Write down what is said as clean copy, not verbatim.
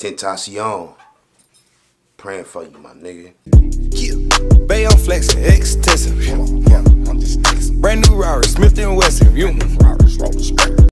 Tentacion. Praying for you, my nigga. Yeah. Bayon Flexin', ex-Tessin'. Brand new Rari, Smith & Wesson.